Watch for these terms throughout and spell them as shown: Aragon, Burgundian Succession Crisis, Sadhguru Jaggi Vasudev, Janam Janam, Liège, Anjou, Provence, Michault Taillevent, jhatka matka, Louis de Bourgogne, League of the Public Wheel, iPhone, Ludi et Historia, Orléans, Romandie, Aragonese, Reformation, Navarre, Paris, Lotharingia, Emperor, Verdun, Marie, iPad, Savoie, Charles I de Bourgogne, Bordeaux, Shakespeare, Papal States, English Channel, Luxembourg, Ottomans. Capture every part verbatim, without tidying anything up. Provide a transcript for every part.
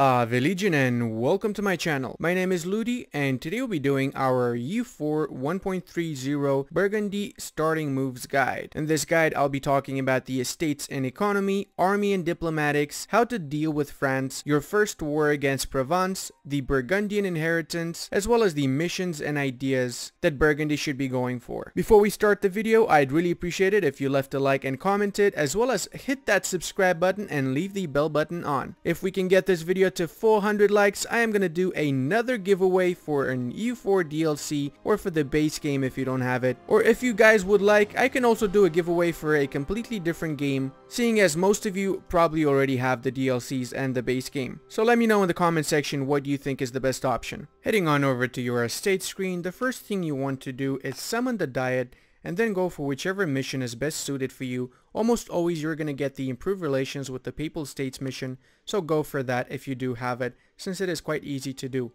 Uh, Legion, and welcome to my channel. My name is Ludi and today we'll be doing our U four one point thirty Burgundy starting moves guide. In this guide I'll be talking about the estates and economy, army and diplomatics, how to deal with France, your first war against Provence, the Burgundian inheritance, as well as the missions and ideas that Burgundy should be going for. Before we start the video, I'd really appreciate it if you left a like and commented, as well as hit that subscribe button and leave the bell button on. If we can get this video to four hundred likes, I am going to do another giveaway for an U four D L C or for the base game if you don't have it. Or if you guys would like, I can also do a giveaway for a completely different game, seeing as most of you probably already have the D L Cs and the base game. So let me know in the comment section what you think is the best option. Heading on over to your estate screen, the first thing you want to do is summon the Diet and then go for whichever mission is best suited for you. Almost always you're going to get the improved relations with the Papal States mission, so go for that if you do have it, since it is quite easy to do.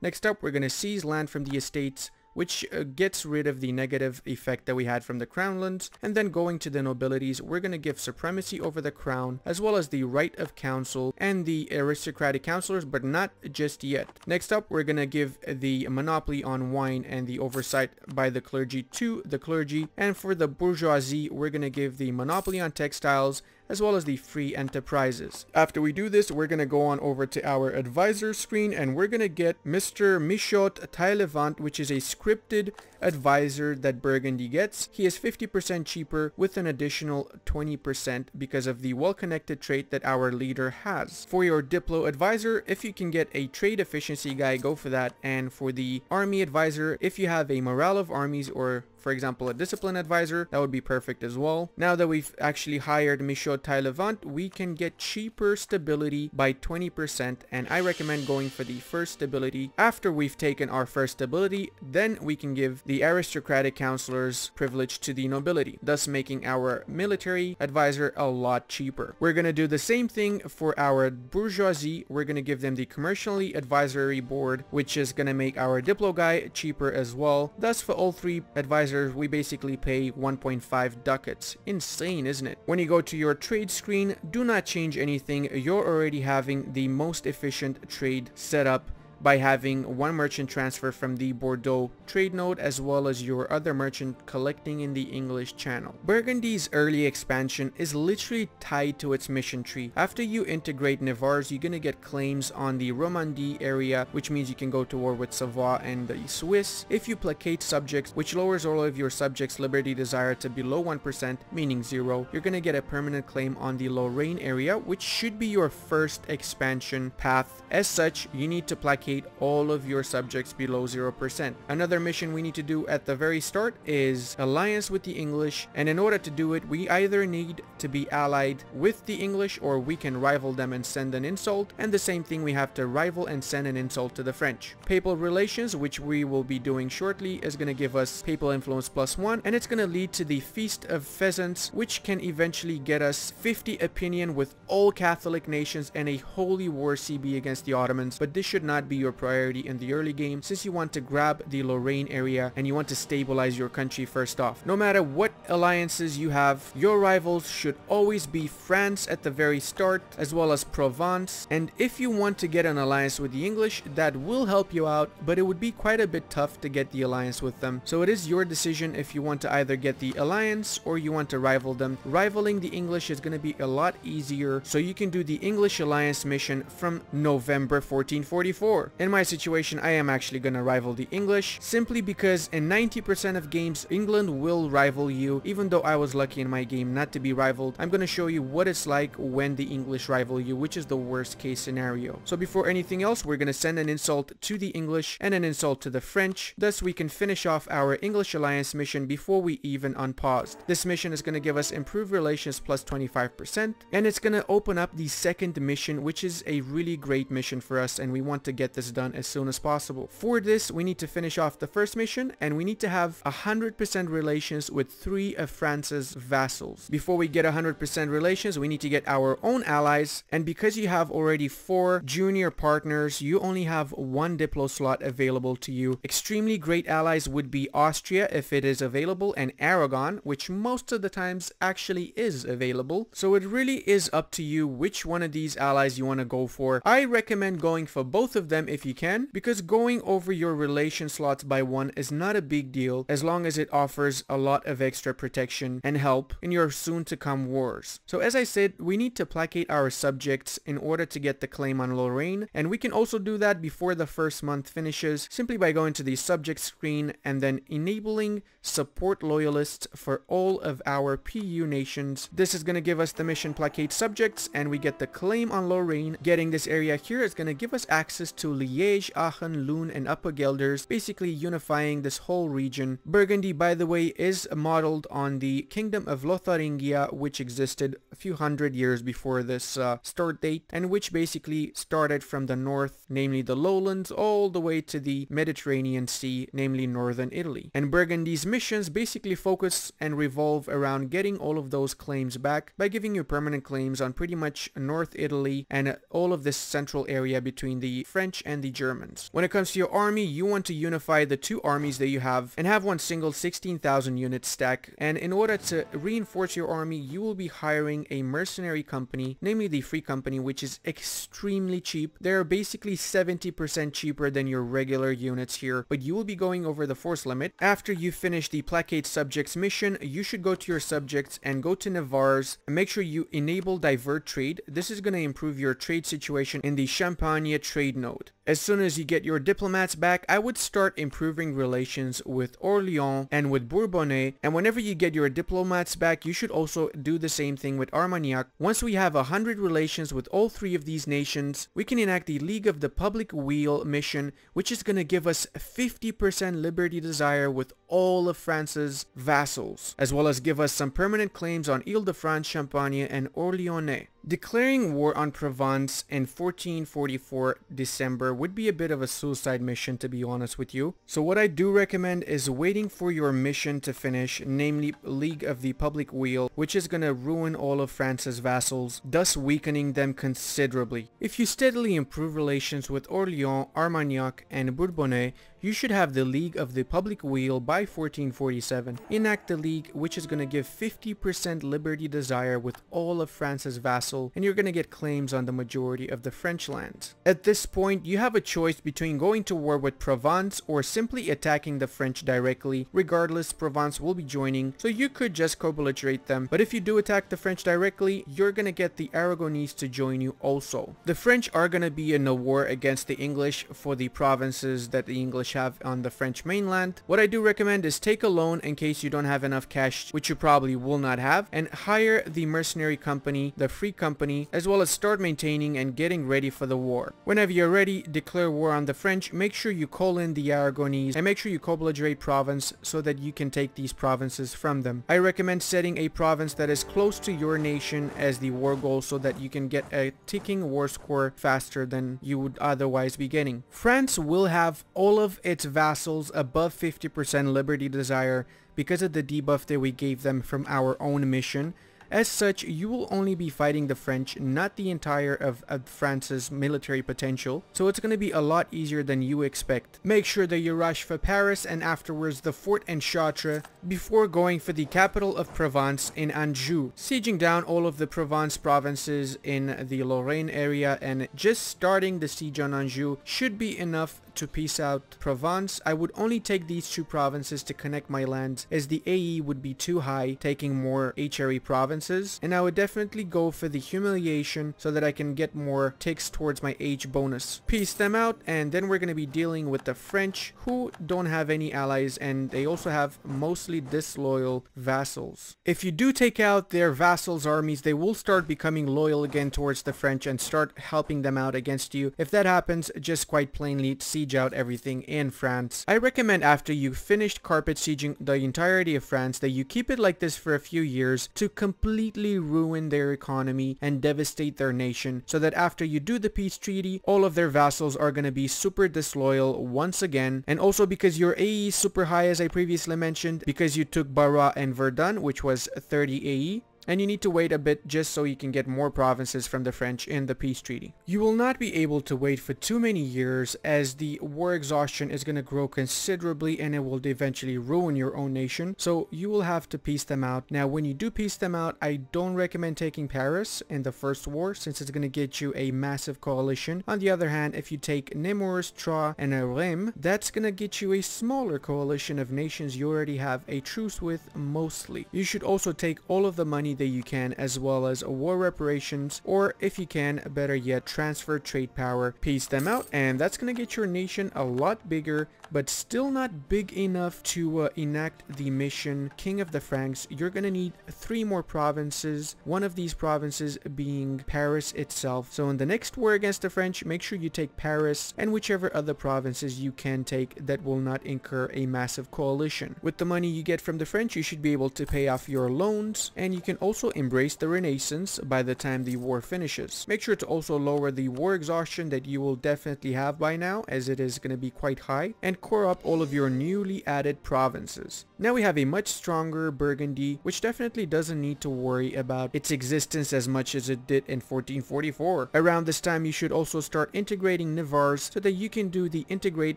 Next up, we're going to seize land from the estates, which uh, gets rid of the negative effect that we had from the crownlands, and then going to the nobilities, we're going to give supremacy over the crown, as well as the right of council and the aristocratic councillors, but not just yet. Next up, we're going to give the monopoly on wine and the oversight by the clergy to the clergy, and for the bourgeoisie, we're going to give the monopoly on textiles, as well as the free enterprises. After we do this, we're going to go on over to our advisor screen and we're going to get Mister Michault Taillevent, which is a scripted advisor that Burgundy gets. He is fifty percent cheaper with an additional twenty percent because of the well-connected trait that our leader has. For your Diplo advisor, if you can get a trade efficiency guy, go for that. And for the army advisor, if you have a morale of armies or, for example, a discipline advisor, that would be perfect as well. Now that we've actually hired Michault Taillevent, we can get cheaper stability by twenty percent, and I recommend going for the first stability. After we've taken our first stability, then we can give the aristocratic counselors privilege to the nobility, thus making our military advisor a lot cheaper. We're going to do the same thing for our bourgeoisie. We're going to give them the commercially advisory board, which is going to make our Diplo guy cheaper as well. Thus for all three advisors, we basically pay one point five ducats. Insane, isn't it? When you go to your trade screen, do not change anything. You're already having the most efficient trade setup by having one merchant transfer from the Bordeaux trade node, as well as your other merchant collecting in the English Channel. Burgundy's early expansion is literally tied to its mission tree. After you integrate Navarre, you're going to get claims on the Romandie area, which means you can go to war with Savoie and the Swiss if you placate subjects, which lowers all of your subjects' liberty desire to below one percent, meaning zero. You're going to get a permanent claim on the Lorraine area, which should be your first expansion path. As such, you need to placate all of your subjects below zero percent. Another mission we need to do at the very start is alliance with the English, and in order to do it, we either need to be allied with the English or we can rival them and send an insult, and the same thing, we have to rival and send an insult to the French. Papal relations, which we will be doing shortly, is going to give us papal influence plus one, and it's going to lead to the Feast of Pheasants, which can eventually get us fifty opinion with all Catholic nations and a holy war C B against the Ottomans, but this should not be your priority in the early game, since you want to grab the Lorraine area and you want to stabilize your country first off. No matter what alliances you have, your rivals should always be France at the very start, as well as Provence, and if you want to get an alliance with the English, that will help you out, but it would be quite a bit tough to get the alliance with them. So it is your decision if you want to either get the alliance or you want to rival them. Rivaling the English is going to be a lot easier, so you can do the English alliance mission from November fourteen forty-four. In my situation, I am actually going to rival the English, simply because in ninety percent of games, England will rival you. Even though I was lucky in my game not to be rivaled, I'm going to show you what it's like when the English rival you, which is the worst case scenario. So before anything else, we're going to send an insult to the English and an insult to the French. Thus, we can finish off our English alliance mission before we even unpaused. This mission is going to give us improved relations plus twenty-five percent, and it's going to open up the second mission, which is a really great mission for us, and we want to get this done as soon as possible. For this, we need to finish off the first mission, and we need to have one hundred percent relations with three of France's vassals. Before we get one hundred percent relations, we need to get our own allies, and because you have already four junior partners, you only have one Diplo slot available to you. Extremely great allies would be Austria, if it is available, and Aragon, which most of the times actually is available. So it really is up to you which one of these allies you want to go for. I recommend going for both of them if you can, because going over your relation slots by one is not a big deal as long as it offers a lot of extra protection and help in your soon to come wars. So as I said, we need to placate our subjects in order to get the claim on Lorraine, and we can also do that before the first month finishes simply by going to the subject screen and then enabling support loyalists for all of our P U nations. This is going to give us the mission placate subjects, and we get the claim on Lorraine. Getting this area here is going to give us access to Liège, Aachen, Lune and Upper Guelders, basically unifying this whole region. Burgundy, by the way, is modeled on the Kingdom of Lotharingia, which existed a few hundred years before this uh, start date, and which basically started from the north, namely the lowlands, all the way to the Mediterranean Sea, namely northern Italy. And Burgundy's missions basically focus and revolve around getting all of those claims back by giving you permanent claims on pretty much north Italy and all of this central area between the French and the Germans. When it comes to your army, you want to unify the two armies that you have and have one single sixteen thousand unit stack, and in order to reinforce your army, you will be hiring a mercenary company, namely the Free Company, which is extremely cheap. They're basically seventy percent cheaper than your regular units here, but you will be going over the force limit. After you finish the placate subjects mission, you should go to your subjects and go to Navarre's and make sure you enable divert trade. This is going to improve your trade situation in the Champagne trade node. As soon as you get your diplomats back, I would start improving relations with Orléans and with Bourbonnais, and whenever you get your diplomats back, you should also do the same thing with Armagnac. Once we have one hundred relations with all three of these nations, we can enact the League of the Public Wheel mission, which is going to give us fifty percent liberty desire with all of France's vassals, as well as give us some permanent claims on Ile-de-France, Champagne, and Orléans. Declaring war on Provence in fourteen forty-four December would be a bit of a suicide mission, to be honest with you. So what I do recommend is waiting for your mission to finish, namely League of the Public Wheel, which is going to ruin all of France's vassals, thus weakening them considerably. If you steadily improve relations with Orléans, Armagnac and Bourbonnais, you should have the League of the Public Wheel by fourteen forty-seven. Enact the League, which is going to give fifty percent liberty desire with all of France's vassals, and you're going to get claims on the majority of the French lands. At this point, you have a choice between going to war with Provence or simply attacking the French directly. Regardless, Provence will be joining, so you could just co-belligerate them. But if you do attack the French directly, you're going to get the Aragonese to join you also. The French are going to be in a war against the English for the provinces that the English have on the French mainland. What I do recommend is take a loan in case you don't have enough cash, which you probably will not have, and hire the mercenary company, the Free Company, Company, as well as start maintaining and getting ready for the war. Whenever you're ready, declare war on the French. Make sure you call in the Aragonese and make sure you co-belligerate Provence so that you can take these provinces from them. I recommend setting a province that is close to your nation as the war goal so that you can get a ticking war score faster than you would otherwise be getting. France will have all of its vassals above fifty percent liberty desire because of the debuff that we gave them from our own mission. As such, you will only be fighting the French, not the entire of, of France's military potential, so it's going to be a lot easier than you expect. Make sure that you rush for Paris and afterwards the fort and Chartres before going for the capital of Provence in Anjou, sieging down all of the Provence provinces in the Lorraine area, and just starting the siege on Anjou should be enough to peace out Provence. I would only take these two provinces to connect my lands as the A E would be too high, taking more H R E provinces, and I would definitely go for the humiliation so that I can get more ticks towards my H bonus. Peace them out, and then we're going to be dealing with the French, who don't have any allies, and they also have mostly disloyal vassals. If you do take out their vassals' armies, they will start becoming loyal again towards the French and start helping them out against you. If that happens, just quite plainly see siege out everything in France. I recommend after you've finished carpet sieging the entirety of France that you keep it like this for a few years to completely ruin their economy and devastate their nation, so that after you do the peace treaty, all of their vassals are going to be super disloyal once again. And also because your A E is super high, as I previously mentioned, because you took Barois and Verdun, which was thirty A E. And you need to wait a bit just so you can get more provinces from the French in the peace treaty. You will not be able to wait for too many years, as the war exhaustion is going to grow considerably and it will eventually ruin your own nation, so you will have to piece them out. Now when you do piece them out, I don't recommend taking Paris in the first war, since it's going to get you a massive coalition. On the other hand, if you take Nemours, Troyes and Reims, that's going to get you a smaller coalition of nations you already have a truce with mostly. You should also take all of the money that you can, as well as war reparations, or if you can, better yet, transfer trade power, piece them out, and that's going to get your nation a lot bigger, but still not big enough to uh, enact the mission King of the Franks. You're going to need three more provinces, one of these provinces being Paris itself. So in the next war against the French, make sure you take Paris and whichever other provinces you can take that will not incur a massive coalition. With the money you get from the French, you should be able to pay off your loans, and you can also embrace the Renaissance by the time the war finishes. Make sure to also lower the war exhaustion that you will definitely have by now, as it is going to be quite high, and core up all of your newly added provinces. Now we have a much stronger Burgundy, which definitely doesn't need to worry about its existence as much as it did in fourteen forty-four. Around this time you should also start integrating Navarre, so that you can do the integrate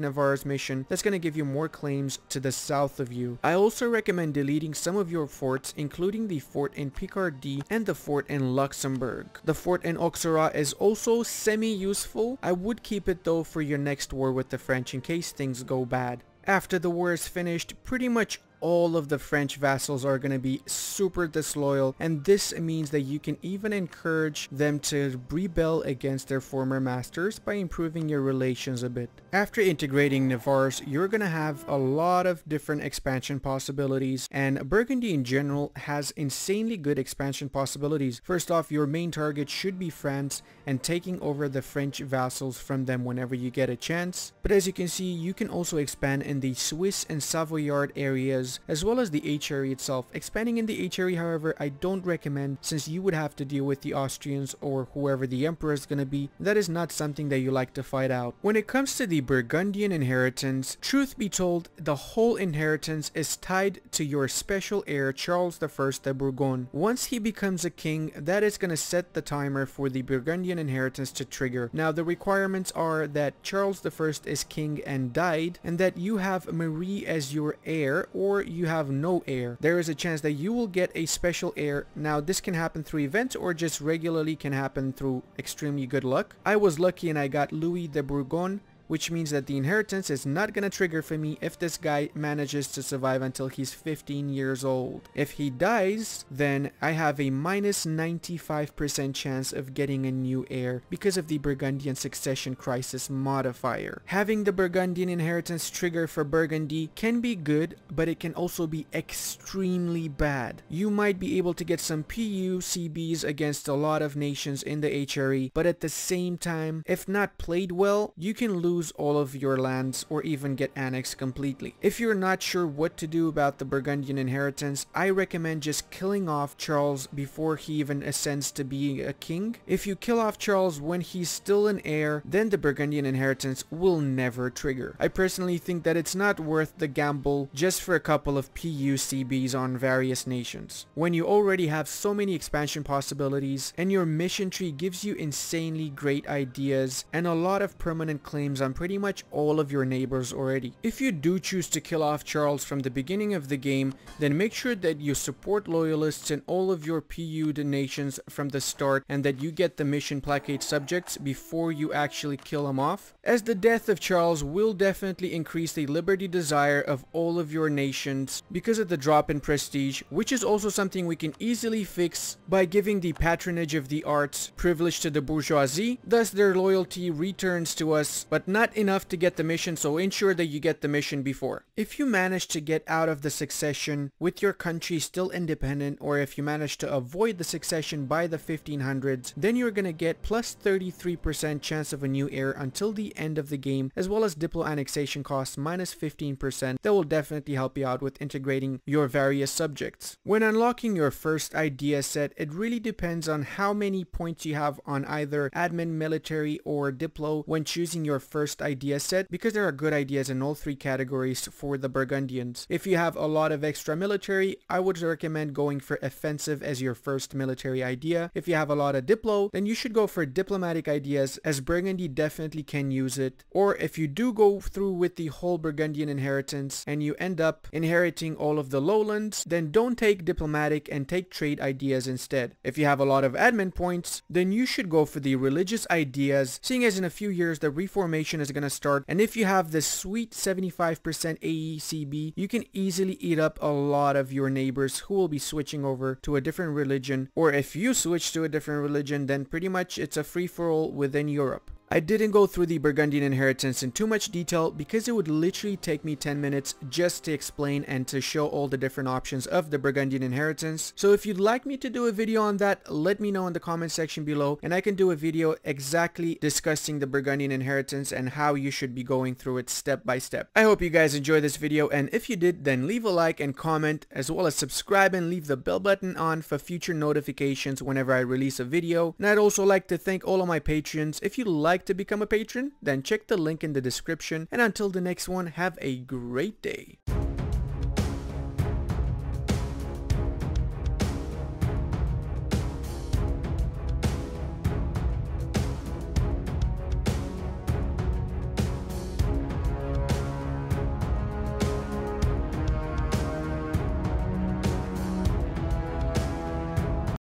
Navarre's mission that's going to give you more claims to the south of you. I also recommend deleting some of your forts, including the fort in Picardy and the fort in Luxembourg. The fort in Auxerrois is also semi-useful. I would keep it though for your next war with the French in case things go bad. After the war is finished, pretty much all of the French vassals are going to be super disloyal, and this means that you can even encourage them to rebel against their former masters by improving your relations a bit. After integrating Navarre, you're going to have a lot of different expansion possibilities, and Burgundy in general has insanely good expansion possibilities. First off, your main target should be France and taking over the French vassals from them whenever you get a chance. But as you can see, you can also expand in the Swiss and Savoyard areas, as well as the H area itself. Expanding in the H area, however, I don't recommend, since you would have to deal with the Austrians or whoever the emperor is going to be. That is not something that you like to fight out. When it comes to the Burgundian inheritance, truth be told, the whole inheritance is tied to your special heir, Charles the First de Bourgogne. Once he becomes a king, that is going to set the timer for the Burgundian inheritance to trigger. Now the requirements are that Charles the First is king and died, and that you have Marie as your heir, or you have no heir. There is a chance that you will get a special heir. Now this can happen through events, or just regularly can happen through extremely good luck. I was lucky and I got Louis de Bourgogne, which means that the inheritance is not going to trigger for me if this guy manages to survive until he's fifteen years old. If he dies, then I have a minus ninety-five percent chance of getting a new heir because of the Burgundian succession crisis modifier. Having the Burgundian inheritance trigger for Burgundy can be good, but it can also be extremely bad. You might be able to get some P U C Bs against a lot of nations in the H R E, but at the same time, if not played well, you can lose all of your lands or even get annexed completely. If you're not sure what to do about the Burgundian inheritance, I recommend just killing off Charles before he even ascends to being a king. If you kill off Charles when he's still an heir, then the Burgundian inheritance will never trigger. I personally think that it's not worth the gamble just for a couple of P U C Bs on various nations, when you already have so many expansion possibilities and your mission tree gives you insanely great ideas and a lot of permanent claims on pretty much all of your neighbors already. If you do choose to kill off Charles from the beginning of the game, then make sure that you support loyalists in all of your P U donations from the start, and that you get the mission placate subjects before you actually kill them off, as the death of Charles will definitely increase the liberty desire of all of your nations because of the drop in prestige, which is also something we can easily fix by giving the patronage of the arts privilege to the bourgeoisie. Thus their loyalty returns to us, but not not enough to get the mission, so ensure that you get the mission before. If you manage to get out of the succession with your country still independent, or if you manage to avoid the succession by the fifteen hundreds, then you're gonna get plus thirty-three percent chance of a new heir until the end of the game, as well as Diplo annexation costs minus fifteen percent. That will definitely help you out with integrating your various subjects. When unlocking your first idea set, it really depends on how many points you have on either admin, military, or Diplo when choosing your first idea set, because there are good ideas in all three categories for the Burgundians. If you have a lot of extra military, I would recommend going for offensive as your first military idea. If you have a lot of Diplo, then you should go for diplomatic ideas, as Burgundy definitely can use it. Or if you do go through with the whole Burgundian inheritance and you end up inheriting all of the lowlands, then don't take diplomatic and take trade ideas instead. If you have a lot of admin points, then you should go for the religious ideas, seeing as in a few years the reformation is going to start, and if you have this sweet seventy-five percent A E C B, you can easily eat up a lot of your neighbors who will be switching over to a different religion, or if you switch to a different religion, then pretty much it's a free-for-all within Europe. I didn't go through the Burgundian inheritance in too much detail because it would literally take me ten minutes just to explain and to show all the different options of the Burgundian inheritance. So if you'd like me to do a video on that, let me know in the comment section below and I can do a video exactly discussing the Burgundian inheritance and how you should be going through it step by step. I hope you guys enjoyed this video, and if you did, then leave a like and comment, as well as subscribe and leave the bell button on for future notifications whenever I release a video. And I'd also like to thank all of my patrons. If you like to become a patron, then check the link in the description, and until the next one, have a great day.